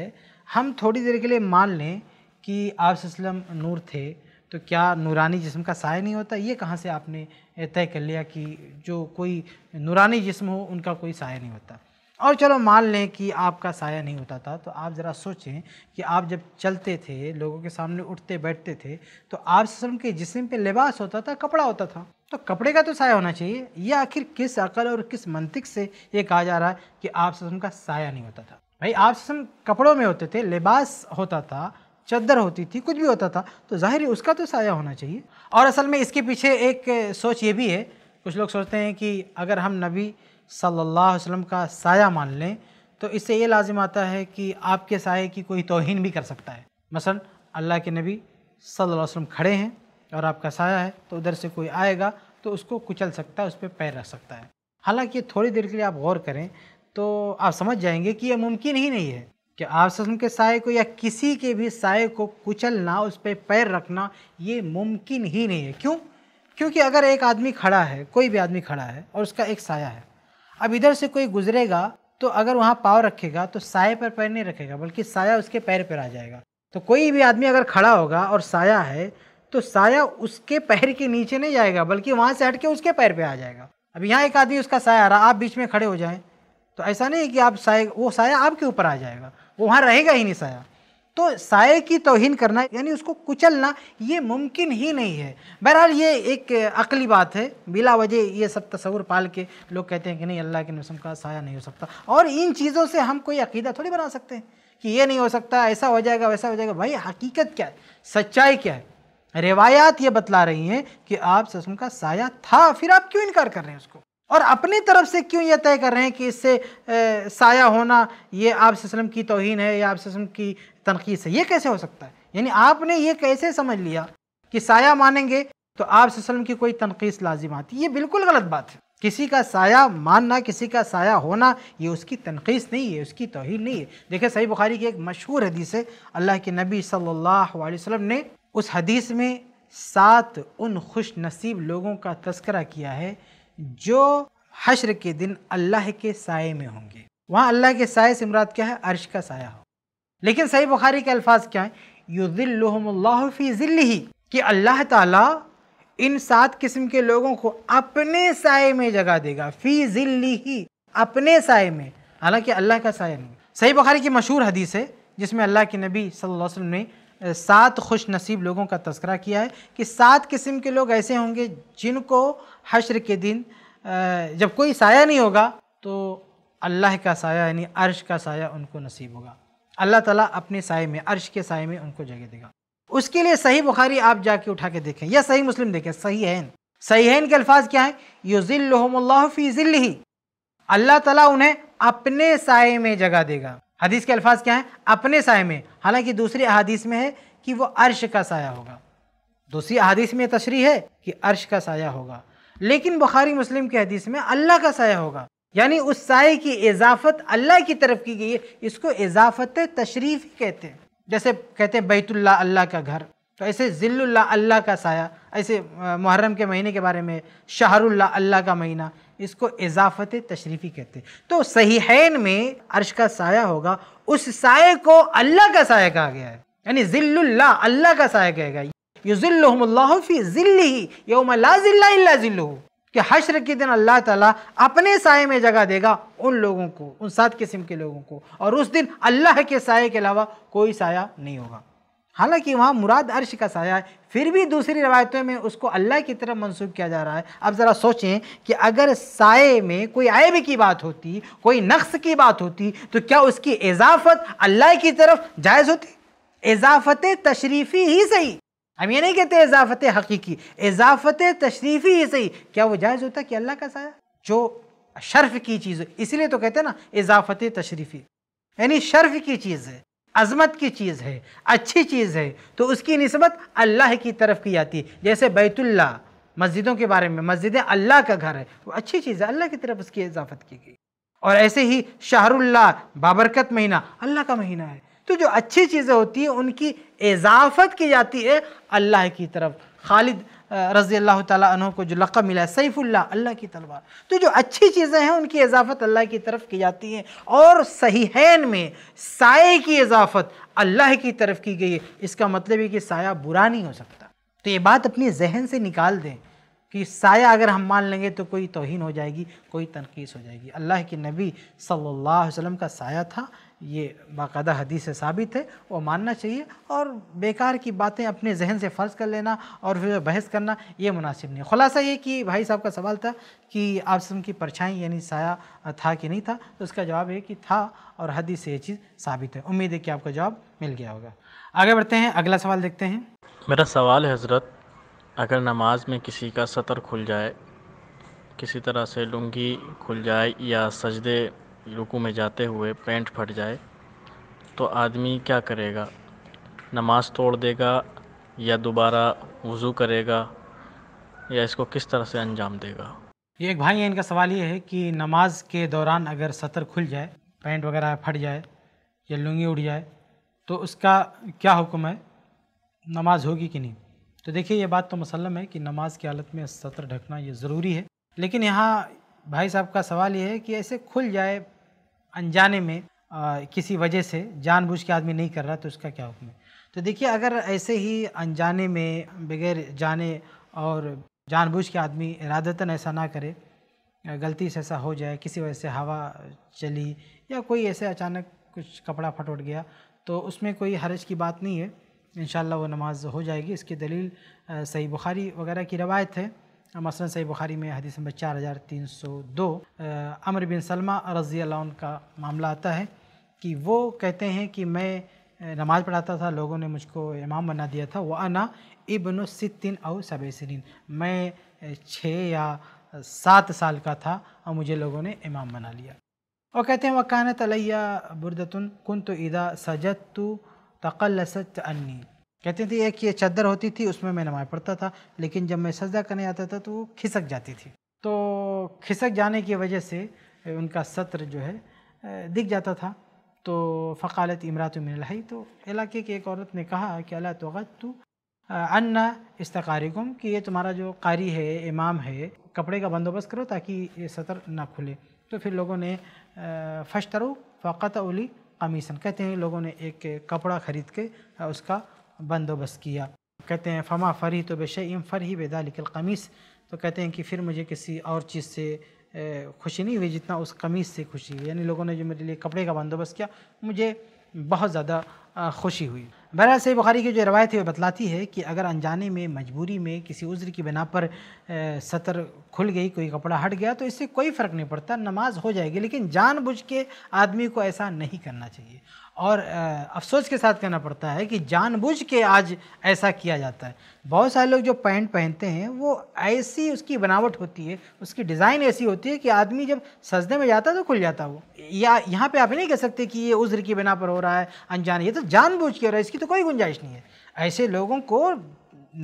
हम थोड़ी देर के लिए मान लें कि आप सल्लम नूर थे, तो क्या नूरानी जिस्म का साया नहीं होता? ये कहाँ से आपने तय कर लिया कि जो कोई नूरानी जिस्म हो उनका कोई साया नहीं होता? और चलो मान लें कि आपका साया नहीं होता था, तो आप ज़रा सोचें कि आप जब चलते थे, लोगों के सामने उठते बैठते थे, तो आप सल्लम के जिस्म पे लिबास होता था, कपड़ा होता था, तो कपड़े का तो साया होना चाहिए। यह आखिर किस अकल और किस मंतिक से ये कहा जा रहा है कि आप सल्लम का साया नहीं होता था? भाई, आप सल्लम कपड़ों में होते थे, लिबास होता था, चद्दर होती थी, कुछ भी होता था, तो ज़ाहिर है उसका तो साया होना चाहिए। और असल में इसके पीछे एक सोच ये भी है, कुछ लोग सोचते हैं कि अगर हम नबी सल्लल्लाहु अलैहि वसल्लम का साया मान लें तो इससे ये लाजिम आता है कि आपके साये की कोई तौहीन भी कर सकता है। मसलन अल्लाह के नबी सल्लल्लाहु अलैहि वसल्लम खड़े हैं और आपका साया है, तो उधर से कोई आएगा तो उसको कुचल सकता है, उस पर पैर रख सकता है। हालांकि थोड़ी देर के लिए आप गौर करें तो आप समझ जाएंगे कि यह मुमकिन ही नहीं है कि आप सल्लम के साये को या किसी के भी साये को कुचलना, उस पर पैर रखना, ये मुमकिन ही नहीं है। क्यों? क्योंकि अगर एक आदमी खड़ा है, कोई भी आदमी खड़ा है और उसका एक साया है, अब इधर से कोई गुजरेगा तो अगर वहाँ पाँव रखेगा तो साये पर पैर नहीं रखेगा, बल्कि साया उसके पैर पर आ जाएगा। तो कोई भी आदमी अगर खड़ा होगा और साया है तो साया उसके पैर के नीचे नहीं जाएगा, बल्कि वहाँ से हट के उसके पैर पे आ जाएगा। अब यहाँ एक आदमी उसका साया आ रहा, आप बीच में खड़े हो जाएं तो ऐसा नहीं है कि आप साया, वो साया आपके ऊपर आ जाएगा, वो वहाँ रहेगा ही नहीं साया। तो साए की तौहीन करना यानी उसको कुचलना ये मुमकिन ही नहीं है। बहरहाल ये एक अकली बात है, बिला वजह ये सब तस्वुर पाल के लोग कहते हैं कि नहीं अल्लाह के निसम का साया नहीं हो सकता, और इन चीज़ों से हम कोई अकीदा थोड़ी बना सकते हैं कि ये नहीं हो सकता, ऐसा हो जाएगा वैसा हो जाएगा। भाई हकीकत क्या है, सच्चाई क्या है, रिवायात ये बतला रही हैं कि आप ससुम का साया था, फिर आप क्यों इनकार कर रहे हैं उसको, और अपनी तरफ से क्यों ये तय कर रहे हैं कि इससे ए, साया होना ये आप ससलम की तौहीन है या आप ससलम की तनकीस है। ये कैसे हो सकता है, यानी आपने ये कैसे समझ लिया कि साया मानेंगे तो आप ससलम की कोई तनकीस लाजिम आती, ये बिल्कुल गलत बात है। किसी का साया मानना, किसी का साया होना ये उसकी तनकीस नहीं है, उसकी तौहीन नहीं है। देखिए सही बुखारी की एक मशहूर हदीस है, अल्लाह के नबी सल्लल्लाहु अलैहि वसल्लम ने उस हदीस में सात उन खुश नसीब लोगों का तस्करा किया है जो हश्र के दिन अल्लाह के साये में होंगे। वहाँ अल्लाह के साये से मुराद क्या है, अर्श का साया हो। लेकिन सही बुखारी के अल्फाज क्या हैं, युज़िल्लुहुमुल्लाहु फ़ी ज़िल्लिही, कि अल्लाह ताला इन सात किस्म के लोगों को अपने साये में जगह देगा, फ़ी ज़िल्लिही, अपने साये में, हालांकि अल्लाह का साया नहीं। सही बुखारी की मशहूर हदीस है जिसमें अल्लाह के नबी सल्लल्लाहु अलैहि वसल्लम ने सात खुश नसीब लोगों का तस्करा किया है कि सात किस्म के लोग ऐसे होंगे जिनको हश्र के दिन जब कोई साया नहीं होगा तो अल्लाह का साया यानी अर्श का साया उनको नसीब होगा, अल्लाह ताला अपने साये में, अर्श के साये में उनको जगह देगा। उसके लिए सही बुखारी आप जाके उठा के देखें या सही मुस्लिम देखें, सही है। सही है के अल्फाज क्या हैं, युज़िल्लुहुमुल्लाहु फ़ी ज़िल्लिही, अल्लाह ताला उन्हें अपने साये में जगह देगा। हदीस के अल्फाज क्या हैं, अपने साये में, हालांकि दूसरी अहादीस में है कि वो अर्श का साया होगा, दूसरी अहादीस में तशरीह है कि अर्श का साया होगा, लेकिन बुखारी मुस्लिम के हदीस में अल्लाह का साया होगा, यानी उस साये की इजाफत अल्लाह की तरफ की गई है। इसको इजाफत तशरीफ कहते हैं। जैसे कहते हैं बैतुल्ला अल्लाह का घर, तो ऐसे ज़िल्लुल्ला अल्लाह का साया, ऐसे मुहर्रम के महीने के बारे में शहरुल्ला अल्लाह का महीना, इसको इजाफत तशरीफ़ी कहते हैं। तो सहीहैन में अर्श का साया होगा, उस साये को अल्लाह का साया कहा गया है, यानी ज़िल्लुल्ला अल्लाह का साया कहा गया है। युज़िल्लुहुमुल्लाहु फ़ी ज़िल्लिही यौमा ला ज़िल्ला इल्ला ज़िल्लुहु, कि हश्र के दिन अल्लाह ताला अपने साये में जगह देगा उन लोगों को, उन सात किस्म के लोगों को, और उस दिन अल्लाह के साये के अलावा कोई साया नहीं होगा। हालांकि वहाँ मुराद अर्श का साया है, फिर भी दूसरी रवायतों में उसको अल्लाह की तरफ मंसूब किया जा रहा है। अब ज़रा सोचें कि अगर साये में कोई ऐब की बात होती, कोई नक्स की बात होती, तो क्या उसकी इजाफत अल्लाह की तरफ जायज़ होती? इजाफत तशरीफ़ी ही सही, हम ये नहीं कहते इजाफत हकीकी, इजाफत तशरीफ़ी ही सही, क्या वो जायज़ होता कि अल्लाह का साया जो शर्फ़ की चीज़ है? इसीलिए तो कहते हैं ना इजाफत तशरीफ़ी, यानी शर्फ़ की चीज़ है, अज़मत की चीज़ है, अच्छी चीज़ है, तो उसकी निस्बत अल्लाह की तरफ की जाती है। जैसे बैतुल्ला, मस्जिदों के बारे में, मस्जिद अल्लाह का घर है, वो अच्छी चीज़ है, अल्लाह की तरफ उसकी इजाफत की गई। और ऐसे ही शहरुल्ला, बाबरकत महीना, अल्लाह का महीना है, तो जो अच्छी चीज़ें होती हैं उनकी इजाफत की जाती है अल्लाह की तरफ। खालिद रज़ी अल्लाह ताला अन्हु को जो लक़ब मिला है सैफ़ुल्लाह, अल्लाह की तलवार, तो जो अच्छी चीज़ें हैं उनकी इजाफ़त अल्लाह की तरफ की जाती है, और सहीहैन में साये की इजाफ़त अल्लाह की तरफ की गई है। इसका मतलब है कि साया बुरा नहीं हो सकता। तो ये बात अपने जहन से निकाल दें कि साया अगर हम मान लेंगे तो कोई तौहीन हो जाएगी, कोई तनकीस हो जाएगी। अल्लाह के नबी सल्लल्लाहु अलैहि वसल्लम का साया था, ये बाकायदा हदीस से साबित है, वो मानना चाहिए। और बेकार की बातें अपने जहन से फ़र्ज़ कर लेना और फिर बहस करना ये मुनासिब नहीं। ख़ुलासा ये कि भाई साहब का सवाल था कि आप सम की परछाई यानी साया था कि नहीं था, तो उसका जवाब है कि था, और हदीस से ये चीज़ साबित है। उम्मीद है कि आपका जवाब मिल गया होगा। आगे बढ़ते हैं, अगला सवाल देखते हैं। मेरा सवाल है हज़रत, अगर नमाज में किसी का सतर खुल जाए, किसी तरह से लुंगी खुल जाए या सजदे रुकू में जाते हुए पैंट फट जाए तो आदमी क्या करेगा? नमाज तोड़ देगा या दोबारा वज़ू करेगा या इसको किस तरह से अंजाम देगा? ये एक भाई है, इनका सवाल ये है कि नमाज के दौरान अगर सतर खुल जाए, पैंट वगैरह फट जाए या लुंगी उड़ जाए तो उसका क्या हुक्म है, नमाज होगी कि नहीं? तो देखिए ये बात तो मुसल्लम है कि नमाज की हालत में सतर ढकना ये ज़रूरी है, लेकिन यहाँ भाई साहब का सवाल ये है कि ऐसे खुल जाए अनजाने में आ, किसी वजह से, जानबूझ के आदमी नहीं कर रहा, तो उसका क्या हुक्म है? तो देखिए अगर ऐसे ही अनजाने में बगैर जाने और जानबूझ के आदमी इरादतन ऐसा ना करे, गलती से ऐसा हो जाए, किसी वजह से हवा चली या कोई ऐसे अचानक कुछ कपड़ा फट उठ गया, तो उसमें कोई हरज की बात नहीं है, इंशाअल्लाह वो नमाज हो जाएगी। इसकी दलील सही बुखारी वगैरह की रवायत है। मसलन सही बुखारी में हदीस नंबर चार हज़ार तीन सौ दो अमर बिन सलमा रज़ी अल्लाह अन्हु का मामला आता है कि वो कहते हैं कि मैं नमाज़ पढ़ाता था, लोगों ने मुझको इमाम बना दिया था। व अना इब्न सित्तिन औ सबईसिन, मैं छः या सात साल का था और मुझे लोगों ने इमाम बना लिया। और कहते हैं वकानत अलैया बुरदतुन कुन्तु इदा सजदतु तक़ल्लसत अन्नी, कहते थे एक ये चादर होती थी उसमें मैं नमाज़ पढ़ता था, लेकिन जब मैं सजदा करने आता था तो वो खिसक जाती थी, तो खिसक जाने की वजह से उनका सत्र जो है दिख जाता था। तो फ़क़ालत इमरातु मिनल हई, तो इलाके की एक औरत ने कहा कि अला तुग़त्तु अन्ना इस्तक़ारिकुम, कि ये तुम्हारा जो कारी है इमाम है कपड़े का बंदोबस्त करो ताकि ये सतर ना खुले। तो फिर लोगों ने फश्तरू फ़क़तउली कमीसन, कहते हैं लोगों ने एक कपड़ा ख़रीद के उसका बंदोबस्त किया। कहते हैं फमा फ़री तो बेशम फ़रही बेदालिकल कमीस, तो कहते हैं कि फिर मुझे किसी और चीज़ से खुशी नहीं हुई जितना उस कमीज़ से खुशी हुई, यानी लोगों ने जो मेरे लिए कपड़े का बंदोबस्त किया मुझे बहुत ज़्यादा खुशी हुई। बहरहाल सही बुखारी की जो रवायत है वो बतलाती है कि अगर अनजाने में मजबूरी में किसी उज़्र की बिना पर सतर खुल गई, कोई कपड़ा हट गया, तो इससे कोई फ़र्क नहीं पड़ता, नमाज हो जाएगी। लेकिन जानबूझ के आदमी को ऐसा नहीं करना चाहिए, और अफसोस के साथ कहना पड़ता है कि जानबूझ के आज ऐसा किया जाता है। बहुत सारे लोग जो पैंट पहनते हैं वो ऐसी उसकी बनावट होती है, उसकी डिज़ाइन ऐसी होती है कि आदमी जब सजदे में जाता है तो खुल जाता है वो। या यहाँ पे आप नहीं कह सकते कि ये उज़्र की बिना पर हो रहा है, अनजाने, ये तो जानबूझ के हो रहा है, इसकी तो कोई गुंजाइश नहीं है। ऐसे लोगों को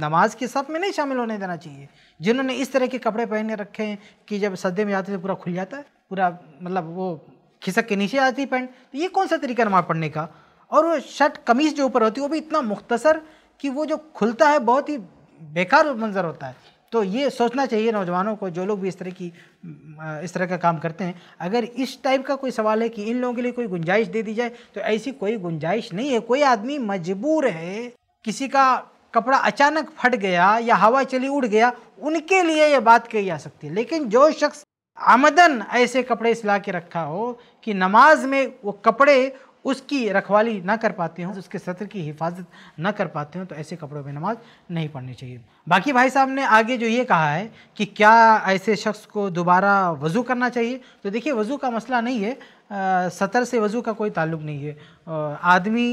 नमाज के साथ में नहीं शामिल होने देना चाहिए, जिन्होंने इस तरह के कपड़े पहने रखे हैं कि जब सजदे में जाते हैं तो पूरा खुल जाता है, पूरा मतलब वो खिसक के नीचे आती है पैंट, तो ये कौन सा तरीका नमाज पढ़ने का। और वो शर्ट कमीज़ जो ऊपर होती है वो भी इतना मुख्तसर कि वो जो खुलता है बहुत ही बेकार मंजर होता है। तो ये सोचना चाहिए नौजवानों को, जो लोग भी इस तरह की इस तरह का काम करते हैं, अगर इस टाइप का कोई सवाल है कि इन लोगों के लिए कोई गुंजाइश दे दी जाए, तो ऐसी कोई गुंजाइश नहीं है। कोई आदमी मजबूर है, किसी का कपड़ा अचानक फट गया या हवा चली उड़ गया, उनके लिए ये बात कही जा सकती है। लेकिन जो शख्स आमदन ऐसे कपड़े सिला के रखा हो कि नमाज में वो कपड़े उसकी रखवाली ना कर पाते हों, उसके सतर की हिफाजत ना कर पाते हों, तो ऐसे कपड़ों में नमाज नहीं पढ़नी चाहिए। बाकी भाई साहब ने आगे जो ये कहा है कि क्या ऐसे शख्स को दोबारा वज़ू करना चाहिए, तो देखिए वज़ू का मसला नहीं है, आ, सतर से वज़ू का कोई ताल्लुक़ नहीं है। आ, आदमी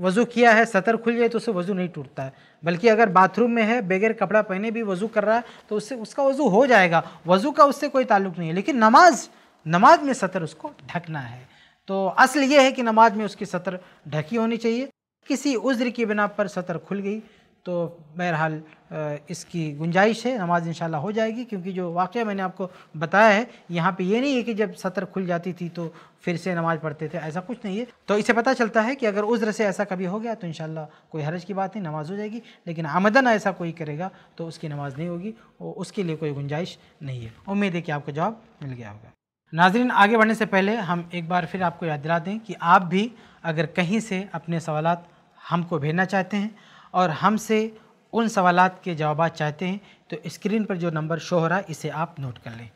वज़ू किया है, सतर खुल जाए तो उससे वज़ू नहीं टूटता है, बल्कि अगर बाथरूम में है बगैर कपड़ा पहने भी वज़ू कर रहा है तो उससे उसका वज़ू हो जाएगा, वज़ू का उससे कोई ताल्लुक़ नहीं है। लेकिन नमाज नमाज में सतर उसको ढकना है, तो असल ये है कि नमाज में उसकी सतर ढकी होनी चाहिए। किसी उज़्र की बिना पर सतर खुल गई तो बहरहाल इसकी गुंजाइश है, नमाज इंशाल्लाह हो जाएगी। क्योंकि जो वाक़या मैंने आपको बताया है, यहाँ पे ये नहीं है कि जब सतर खुल जाती थी तो फिर से नमाज पढ़ते थे, ऐसा कुछ नहीं है। तो इसे पता चलता है कि अगर उज़्र से ऐसा कभी हो गया तो इंशाल्लाह कोई हरज की बात नहीं, नमाज हो जाएगी। लेकिन आमदन ऐसा कोई करेगा तो उसकी नमाज नहीं होगी, उसके लिए कोई गुंजाइश नहीं है। उम्मीद है कि आपको जवाब मिल गया होगा। नाज़रीन, आगे बढ़ने से पहले हम एक बार फिर आपको याद दिला दें कि आप भी अगर कहीं से अपने सवालात हमको भेजना चाहते हैं और हमसे उन सवालात के जवाब चाहते हैं, तो स्क्रीन पर जो नंबर शो हो रहा है इसे आप नोट कर लें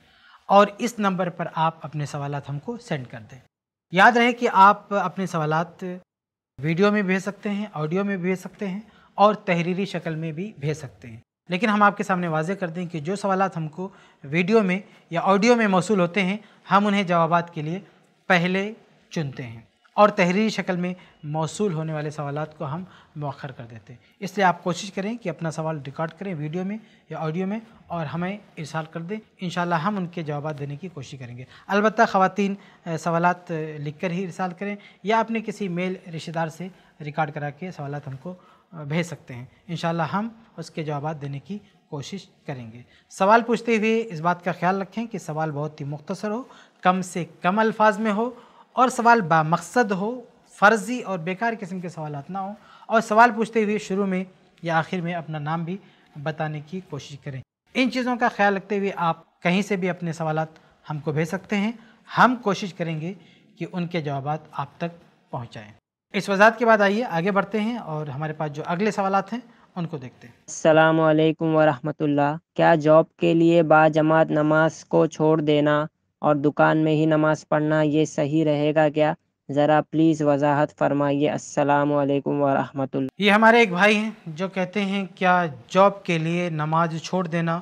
और इस नंबर पर आप अपने सवालात हमको सेंड कर दें। याद रहे कि आप अपने सवालात वीडियो में भेज सकते हैं, ऑडियो में भेज सकते हैं और तहरीरी शक्ल में भी भेज सकते हैं। लेकिन हम आपके सामने वाज़े कर दें कि जो सवालात हमको वीडियो में या ऑडियो में मौसूल होते हैं, हम उन्हें जवाबात के लिए पहले चुनते हैं और तहरीरी शक्ल में मौसूल होने वाले सवालात को हम मौखर कर देते हैं। इसलिए आप कोशिश करें कि अपना सवाल रिकॉर्ड करें वीडियो में या ऑडियो में और हमें इरसाल कर दें, इंशाल्लाह हम उनके जवाब देने की कोशिश करेंगे। अलबत्ता ख़वातीन सवालात लिखकर ही इरसाल करें या अपने किसी मेल रिश्तेदार से रिकॉर्ड करा के सवालात हमको भेज सकते हैं, इंशाल्लाह हम उसके जवाब देने की कोशिश करेंगे। सवाल पूछते हुए इस बात का ख्याल रखें कि सवाल बहुत ही मुख्तसर हो, कम से कम अल्फाज में हो और सवाल बामकसद हो, फ़र्जी और बेकार किस्म के सवालात ना हो। और सवाल पूछते हुए शुरू में या आखिर में अपना नाम भी बताने की कोशिश करें। इन चीज़ों का ख्याल रखते हुए आप कहीं से भी अपने सवालात हमको भेज सकते हैं, हम कोशिश करेंगे कि उनके जवाबात आप तक पहुँचाएँ। इस वजाहत के बाद आइए आगे बढ़ते हैं और हमारे पास जो अगले सवालात हैं उनको देखते हैं। अस्सलामुअलैकुम वरहमतुल्लाह, क्या जॉब के लिए बाजमात नमाज को छोड़ देना और दुकान में ही नमाज पढ़ना ये सही रहेगा क्या? ज़रा प्लीज़ वजाहत फरमाइए। अस्सलाम वालेकुम व रहमतुल्लाह। ये हमारे एक भाई हैं जो कहते हैं क्या जॉब के लिए नमाज छोड़ देना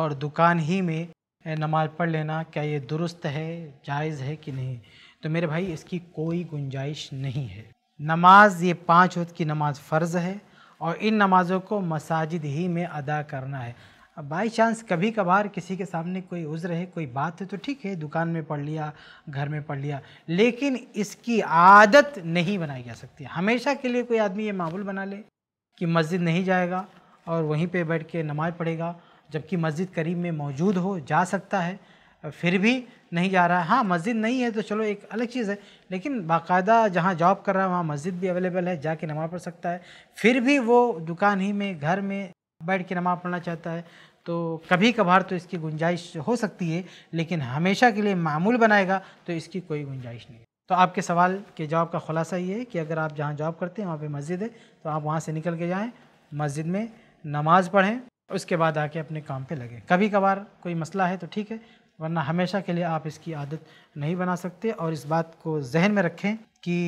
और दुकान ही में नमाज पढ़ लेना क्या ये दुरुस्त है, जायज़ है कि नहीं? तो मेरे भाई इसकी कोई गुंजाइश नहीं है। नमाज ये पाँच वक्त की नमाज फ़र्ज़ है और इन नमाज़ों को मसाजिद ही में अदा करना है। अब बाई चांस कभी कभार किसी के सामने कोई उज़्र है, कोई बात है तो ठीक है, दुकान में पढ़ लिया, घर में पढ़ लिया, लेकिन इसकी आदत नहीं बनाई जा सकती। हमेशा के लिए कोई आदमी ये माहौल बना ले कि मस्जिद नहीं जाएगा और वहीं पे बैठ के नमाज़ पढ़ेगा, जबकि मस्जिद करीब में मौजूद हो, जा सकता है, फिर भी नहीं जा रहा है। हाँ मस्जिद नहीं है तो चलो एक अलग चीज़ है, लेकिन बाकायदा जहाँ जॉब कर रहा है वहाँ मस्जिद भी अवेलेबल है, जाके नमाज़ पढ़ सकता है, फिर भी वो दुकान ही में, घर में बैठ के नमाज़ पढ़ना चाहता है तो कभी कभार तो इसकी गुंजाइश हो सकती है, लेकिन हमेशा के लिए मामूल बनाएगा तो इसकी कोई गुंजाइश नहीं है। तो आपके सवाल के जवाब का खुलासा ये है कि अगर आप जहाँ जॉब करते हैं वहाँ पर मस्जिद है तो आप वहाँ से निकल के जाएँ, मस्जिद में नमाज़ पढ़ें, उसके बाद आके अपने काम पे लगें। कभी कभार कोई मसला है तो ठीक है, वरना हमेशा के लिए आप इसकी आदत नहीं बना सकते। और इस बात को जहन में रखें कि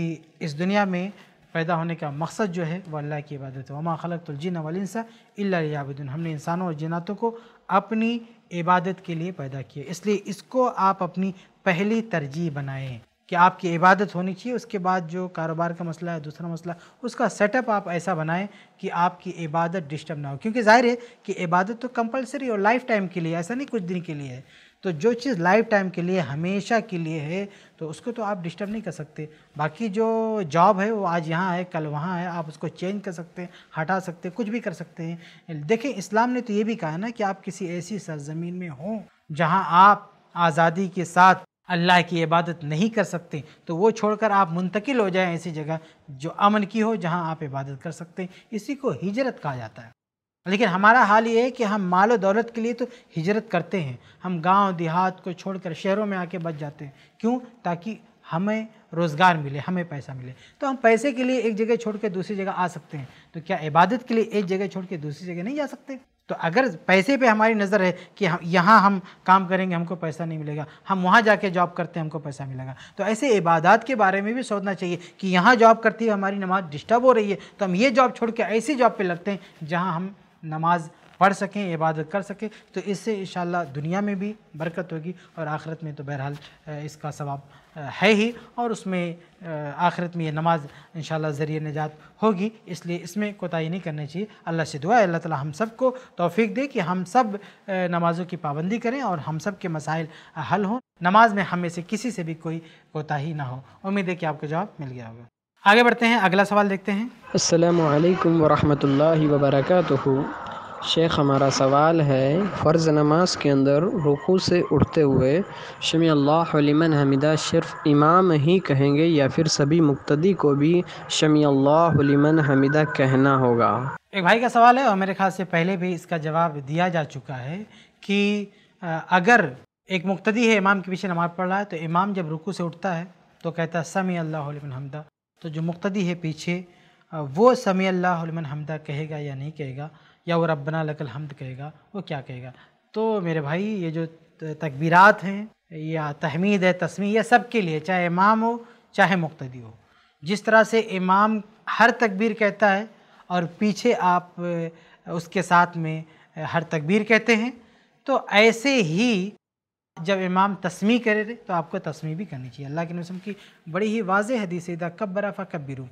इस दुनिया में पैदा होने का मकसद जो है वह अल्लाह की इबादत है। वमा खलक़तुल जिन्न वल इंसा इल्ला लियअबुदून, हमने इंसानों और जिन्नातों को अपनी इबादत के लिए पैदा किया, इसलिए इसको आप अपनी पहली तरजीह बनाएँ कि आपकी इबादत होनी चाहिए। उसके बाद जो कारोबार का मसला है, दूसरा मसला, उसका सेटअप आप ऐसा बनाएं कि आपकी इबादत डिस्टर्ब ना हो, क्योंकि जाहिर है कि इबादत तो कंपलसरी और लाइफ टाइम के लिए, ऐसा नहीं कुछ दिन के लिए है। तो जो चीज़ लाइफ टाइम के लिए, हमेशा के लिए है तो उसको तो आप डिस्टर्ब नहीं कर सकते। बाकी जो जॉब है वो आज यहाँ है, कल वहाँ है, आप उसको चेंज कर सकते हैं, हटा सकते हैं, कुछ भी कर सकते हैं। देखें इस्लाम ने तो ये भी कहा ना कि आप किसी ऐसी सरजमीन में हों जहाँ आप आज़ादी के साथ अल्लाह की इबादत नहीं कर सकते, तो वो छोड़कर आप मुंतकिल हो जाएं ऐसी जगह जो अमन की हो, जहां आप इबादत कर सकते हैं। इसी को हिजरत कहा जाता है। लेकिन हमारा हाल ये है कि हम माल और दौलत के लिए तो हिजरत करते हैं, हम गांव देहात को छोड़कर शहरों में आके बच जाते हैं। क्यों? ताकि हमें रोज़गार मिले, हमें पैसा मिले। तो हम पैसे के लिए एक जगह छोड़ कर दूसरी जगह आ सकते हैं, तो क्या इबादत के लिए एक जगह छोड़ के दूसरी जगह नहीं जा सकते? तो अगर पैसे पे हमारी नज़र है कि हम यहाँ हम काम करेंगे हमको पैसा नहीं मिलेगा, हम वहाँ जाके जॉब करते हैं हमको पैसा मिलेगा, तो ऐसे इबादत के बारे में भी सोचना चाहिए कि यहाँ जॉब करती है हमारी नमाज डिस्टर्ब हो रही है तो हम ये जॉब छोड़ के ऐसी जॉब पे लगते हैं जहाँ हम नमाज पढ़ सकें, इबादत कर सकें। तो इससे इंशाल्लाह दुनिया में भी बरकत होगी और आखिरत में तो बहरहाल इसका सवाब है ही, और उसमें आखिरत में ये नमाज इंशाल्लाह ज़रिए निजात होगी, इसलिए इसमें कोताही नहीं करनी चाहिए। अल्लाह से दुआ है अल्लाह ताला हम सब को तौफीक दे कि हम सब नमाज़ों की पाबंदी करें और हम सब के मसाइल हल हों, नमाज में हम में से किसी से भी कोई कोताही ना हो। उम्मीद है कि आपको जवाब मिल गया होगा। आगे बढ़ते हैं, अगला सवाल देखते हैं। अस्सलामु अलैकुम व रहमतुल्लाहि व बरकातुहू। शेख हमारा सवाल है, फ़र्ज़ नमाज के अंदर रुकू से उठते हुए शमी अल्लाह लिमन हमिदा सिर्फ़ इमाम ही कहेंगे या फिर सभी मुक्तदी को भी शमी अल्लाह लिमन हमिदा कहना होगा? एक भाई का सवाल है और मेरे ख्याल से पहले भी इसका जवाब दिया जा चुका है कि अगर एक मुक्तदी है इमाम के पीछे नमाज़ पढ़ रहा है तो इमाम जब रुकू से उठता है तो कहता है समी अल्लाह लिमन हमिदा, तो जो मुक्तदी है पीछे वो समी अल्लाह लिमन हमिदा कहेगा या नहीं कहेगा, या वो रब्बना लकल हम्द कहेगा? वो क्या कहेगा? तो मेरे भाई ये जो तकबीरात हैं या तहमीद है, तस्मीह, यह सब के लिए, चाहे इमाम हो चाहे मुक्तदी हो। जिस तरह से इमाम हर तकबीर कहता है और पीछे आप उसके साथ में हर तकबीर कहते हैं, तो ऐसे ही जब इमाम तस्मीह करे तो आपको तस्मीह भी करनी चाहिए। अल्लाह के नबी की बड़ी ही वाज़ेह हदीस है, इदा कब्बरा फकब्बिरू,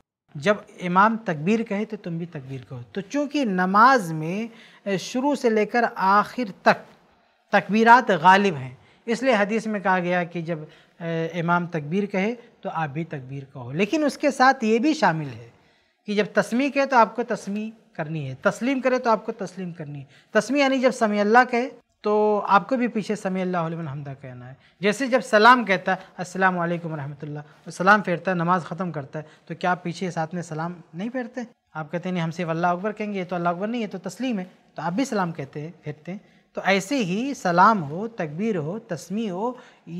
जब इमाम तकबीर कहे तो तुम भी तकबीर कहो। तो चूँकि नमाज में शुरू से लेकर आखिर तक तकबीरात गालिब हैं, इसलिए हदीस में कहा गया कि जब इमाम तकबीर कहे तो आप भी तकबीर कहो, लेकिन उसके साथ ये भी शामिल है कि जब तस्मीह कहे तो आपको तस्मीह करनी है, तस्लीम करे तो आपको तस्लीम करनी है। तस्मीह यानी जब समी अल्लाह कहे तो आपको भी पीछे समी अल्लाह लिमन हमिदा कहना है। जैसे जब सलाम कहता है अस्सलामु अलैकुम रहमतुल्लाह, और सलाम फेरता है, नमाज़ ख़त्म करता है, तो क्या आप पीछे साथ में सलाम नहीं फेरते? आप कहते नहीं, हम सिर्फ अल्लाह अकबर कहेंगे, ये तो अल्लाह अकबर नहीं, ये तो तस्लीम है, तो आप भी सलाम कहते हैं, फेरते हैं। तो ऐसे ही सलाम हो, तकबीर हो, तस्मीह हो,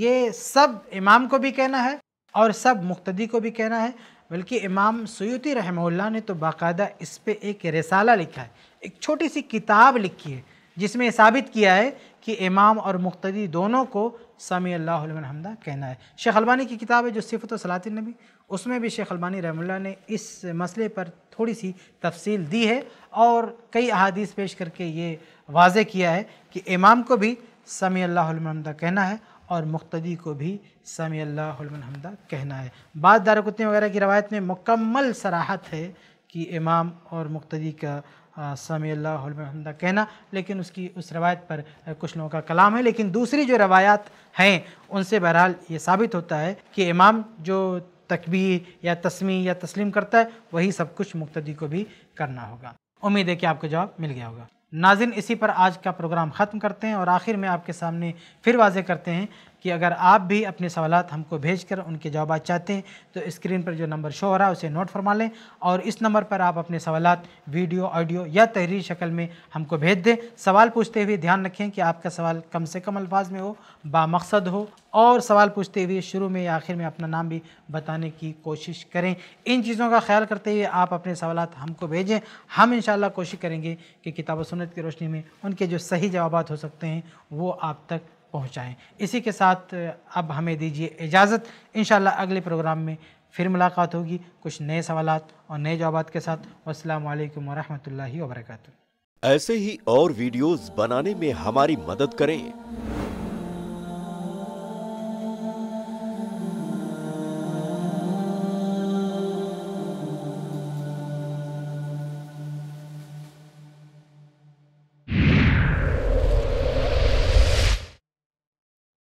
ये सब इमाम को भी कहना है और सब मुक्तदी को भी कहना है। बल्कि इमाम सुयूती रहमहुल्लाह ने तो बाकायदा इस पर एक रिसाला लिखा है, एक छोटी सी किताब लिखी है जिसमें साबित किया है कि इमाम और मुक्तदी दोनों को समी अल्लाहु लिमन हम्दा कहना है। शेख अलबानी की किताब है जो सिफ़त सलातिन नबी, उसमें भी शेख अलबानी रहमतुल्लाह ने इस मसले पर थोड़ी सी तफसील दी है और कई अहादीस पेश करके ये वाज़े किया है कि इमाम को भी समी अल्लाहु लिमन हम्दा कहना है और मुक्तदी को भी समी अल्लाहु लिमन हम्दा कहना है। बाद दारकुत्तने वगैरह की रवायत में मुकम्मल सराहत है कि इमाम और मुक्तदी का समी अल्लाहु लिमन हम्दा कहना, लेकिन उसकी उस रवायत पर कुछ लोगों का कलाम है। लेकिन दूसरी जो रवायात हैं उनसे बहरहाल ये साबित होता है कि इमाम जो तकबीर या तस्मी या तस्लीम करता है वही सब कुछ मुक्तदी को भी करना होगा। उम्मीद है कि आपको जवाब मिल गया होगा। नाज़रीन, इसी पर आज का प्रोग्राम ख़त्म करते हैं और आखिर में आपके सामने फिर वाज़े करते हैं कि अगर आप भी अपने सवालात हमको भेजकर उनके जवाब चाहते हैं तो स्क्रीन पर जो नंबर शो हो रहा है उसे नोट फरमा लें और इस नंबर पर आप अपने सवालात वीडियो, ऑडियो या तहरीरी शक्ल में हमको भेज दें। सवाल पूछते हुए ध्यान रखें कि आपका सवाल कम से कम अल्फाज में हो, बामकसद हो और सवाल पूछते हुए शुरू में या आखिर में अपना नाम भी बताने की कोशिश करें। इन चीज़ों का ख्याल करते हुए आप अपने सवालात हमको भेजें। हम इंशाअल्लाह कोशिश करेंगे कि किताब व सुन्नत की रोशनी में उनके जो सही जवाबात हो सकते हैं वो आप तक पहुँचाएँ। इसी के साथ अब हमें दीजिए इजाज़त। इंशाअल्लाह अगले प्रोग्राम में फिर मुलाकात होगी कुछ नए सवालात और नए जवाबात के साथ। अस्सलाम वालेकुम वरहमतुल्लाहि वबरकातुहू। ऐसे ही और वीडियोज़ बनाने में हमारी मदद करें।